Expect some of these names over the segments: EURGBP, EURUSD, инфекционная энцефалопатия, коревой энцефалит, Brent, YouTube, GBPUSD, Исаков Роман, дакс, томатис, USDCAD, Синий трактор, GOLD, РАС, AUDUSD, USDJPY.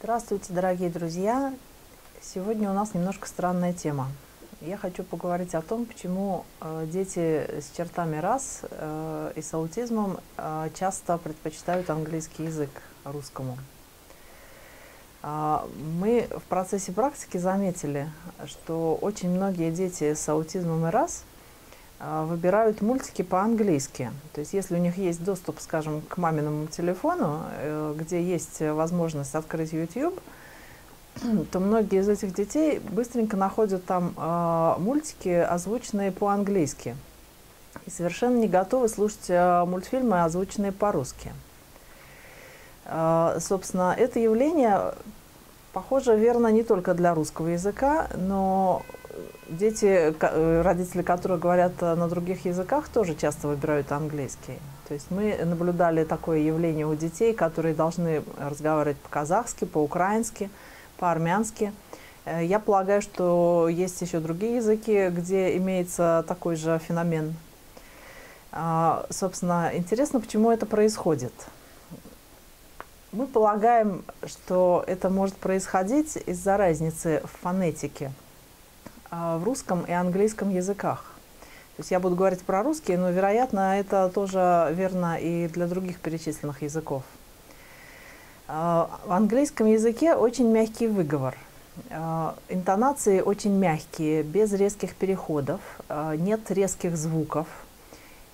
Здравствуйте, дорогие друзья! Сегодня у нас немножко странная тема. Я хочу поговорить о том, почему дети с чертами РАС и с аутизмом часто предпочитают английский язык русскому. Мы в процессе практики заметили, что очень многие дети с аутизмом и РАС выбирают мультики по-английски. То есть если у них есть доступ, скажем, к маминому телефону, где есть возможность открыть YouTube, то многие из этих детей быстренько находят там мультики, озвученные по-английски. И совершенно не готовы слушать мультфильмы, озвученные по-русски. Собственно, это явление похоже верно не только для русского языка, но дети, родители которых говорят на других языках, тоже часто выбирают английский. То есть мы наблюдали такое явление у детей, которые должны разговаривать по-казахски, по-украински, по-армянски. Я полагаю, что есть еще другие языки, где имеется такой же феномен. Собственно, интересно, почему это происходит. Мы полагаем, что это может происходить из-за разницы в фонетике в русском и английском языках. То есть я буду говорить про русский, но, вероятно, это тоже верно и для других перечисленных языков. В английском языке очень мягкий выговор. Интонации очень мягкие, без резких переходов, нет резких звуков.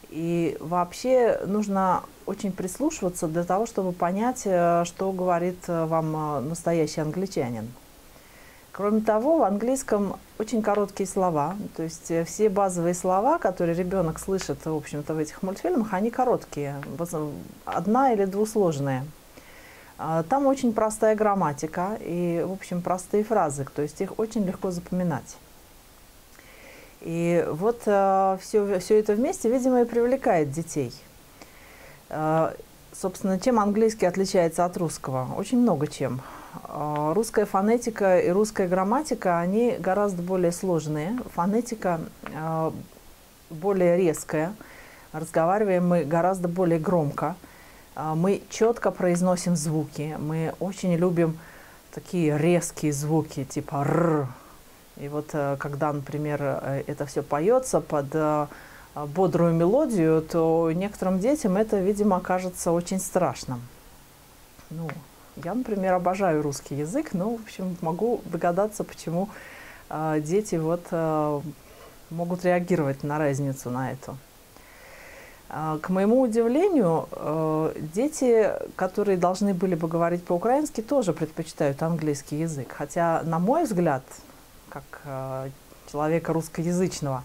И вообще нужно очень прислушиваться для того, чтобы понять, что говорит вам настоящий англичанин. Кроме того, в английском очень короткие слова, то есть все базовые слова, которые ребенок слышит, в общем-то, в этих мультфильмах, они короткие, одна- или двусложные. Там очень простая грамматика и, в общем, простые фразы, то есть их очень легко запоминать. И вот все это вместе, видимо, и привлекает детей. Собственно, чем английский отличается от русского? Очень много чем. Русская фонетика и русская грамматика, они гораздо более сложные. Фонетика более резкая. Разговариваем мы гораздо более громко. Мы четко произносим звуки. Мы очень любим такие резкие звуки, типа «р». И вот когда, например, это все поется под бодрую мелодию, то некоторым детям это, видимо, кажется очень страшным. Ну, я, например, обожаю русский язык, но, в общем, могу догадаться, почему дети вот могут реагировать на разницу на эту. К моему удивлению, дети, которые должны были бы говорить по-украински, тоже предпочитают английский язык. Хотя, на мой взгляд, как человека русскоязычного,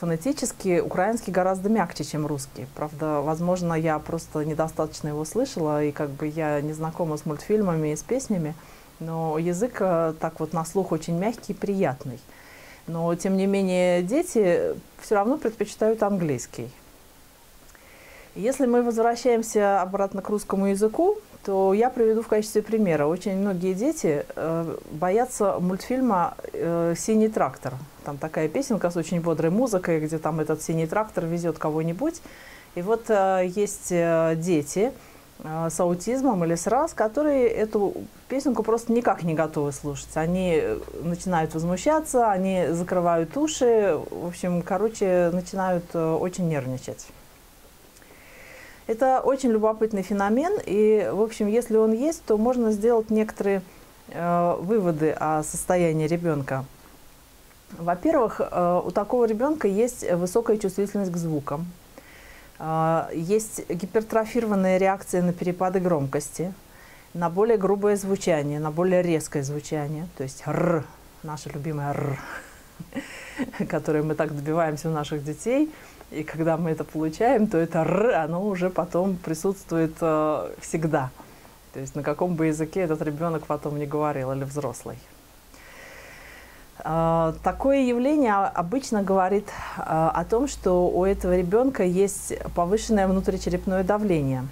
фонетически украинский гораздо мягче, чем русский. Правда, возможно, я просто недостаточно его слышала, и как бы я не знакома с мультфильмами и с песнями, но язык так вот на слух очень мягкий и приятный. Но, тем не менее, дети все равно предпочитают английский. Если мы возвращаемся обратно к русскому языку, то я приведу в качестве примера. Очень многие дети боятся мультфильма «Синий трактор». Там такая песенка с очень бодрой музыкой, где там этот синий трактор везет кого-нибудь. И вот есть дети с аутизмом или с РАС, которые эту песенку просто никак не готовы слушать. Они начинают возмущаться, они закрывают уши, в общем, короче, начинают очень нервничать. Это очень любопытный феномен, и, в общем, если он есть, то можно сделать некоторые выводы о состоянии ребенка. Во-первых, у такого ребенка есть высокая чувствительность к звукам, есть гипертрофированная реакция на перепады громкости, на более грубое звучание, на более резкое звучание, то есть «р», наше любимое «р», которое мы так добиваемся у наших детей. И когда мы это получаем, то это «р», оно уже потом присутствует всегда. То есть на каком бы языке этот ребенок потом не говорил, или взрослый. Такое явление обычно говорит о том, что у этого ребенка есть повышенное внутричерепное давление.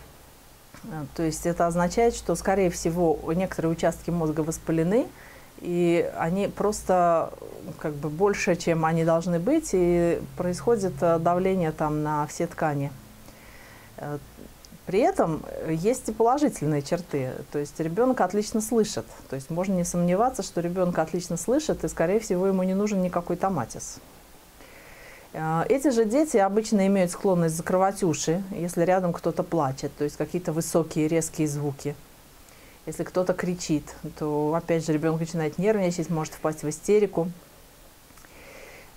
То есть это означает, что, скорее всего, некоторые участки мозга воспалены, и они просто как бы больше, чем они должны быть, и происходит давление там на все ткани. При этом есть и положительные черты, то есть ребенок отлично слышит. То есть можно не сомневаться, что ребенок отлично слышит, и, скорее всего, ему не нужен никакой томатис. Эти же дети обычно имеют склонность закрывать уши, если рядом кто-то плачет, то есть какие-то высокие резкие звуки. Если кто-то кричит, то, опять же, ребенок начинает нервничать, может впасть в истерику.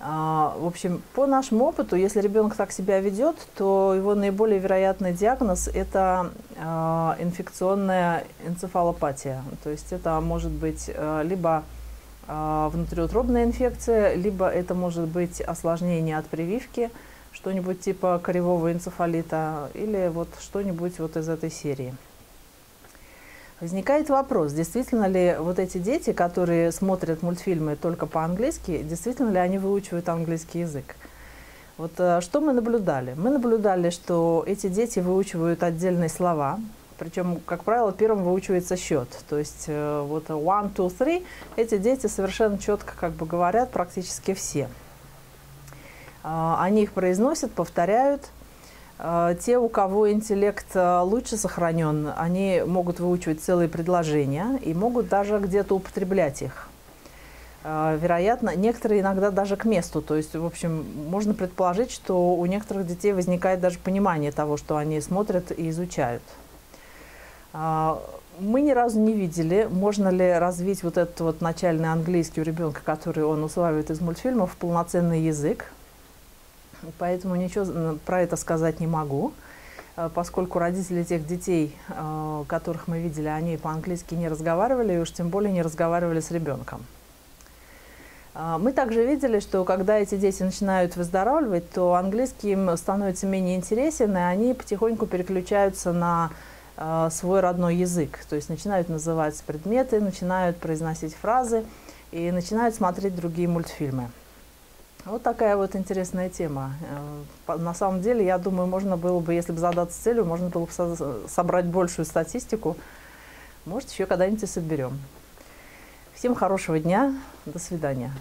В общем, по нашему опыту, если ребенок так себя ведет, то его наиболее вероятный диагноз – это инфекционная энцефалопатия. То есть это может быть либо внутриутробная инфекция, либо это может быть осложнение от прививки, что-нибудь типа коревого энцефалита или вот что-нибудь вот из этой серии. Возникает вопрос, действительно ли вот эти дети, которые смотрят мультфильмы только по-английски, действительно ли они выучивают английский язык? Вот что мы наблюдали? Мы наблюдали, что эти дети выучивают отдельные слова, причем, как правило, первым выучивается счет. То есть вот 1, 2, 3 эти дети совершенно четко как бы говорят практически все. Они их произносят, повторяют. Те, у кого интеллект лучше сохранен, они могут выучивать целые предложения и могут даже где-то употреблять их. Вероятно, некоторые иногда даже к месту. То есть, в общем, можно предположить, что у некоторых детей возникает даже понимание того, что они смотрят и изучают. Мы ни разу не видели, можно ли развить вот этот вот начальный английский у ребенка, который он усваивает из мультфильмов, в полноценный язык. Поэтому ничего про это сказать не могу, поскольку родители тех детей, которых мы видели, они по-английски не разговаривали, и уж тем более не разговаривали с ребенком. Мы также видели, что когда эти дети начинают выздоравливать, то английский им становится менее интересен, и они потихоньку переключаются на свой родной язык. То есть начинают называть предметы, начинают произносить фразы и начинают смотреть другие мультфильмы. Вот такая вот интересная тема. На самом деле, я думаю, можно было бы, если бы задаться целью, можно было бы собрать большую статистику. Может, еще когда-нибудь и соберем. Всем хорошего дня. До свидания.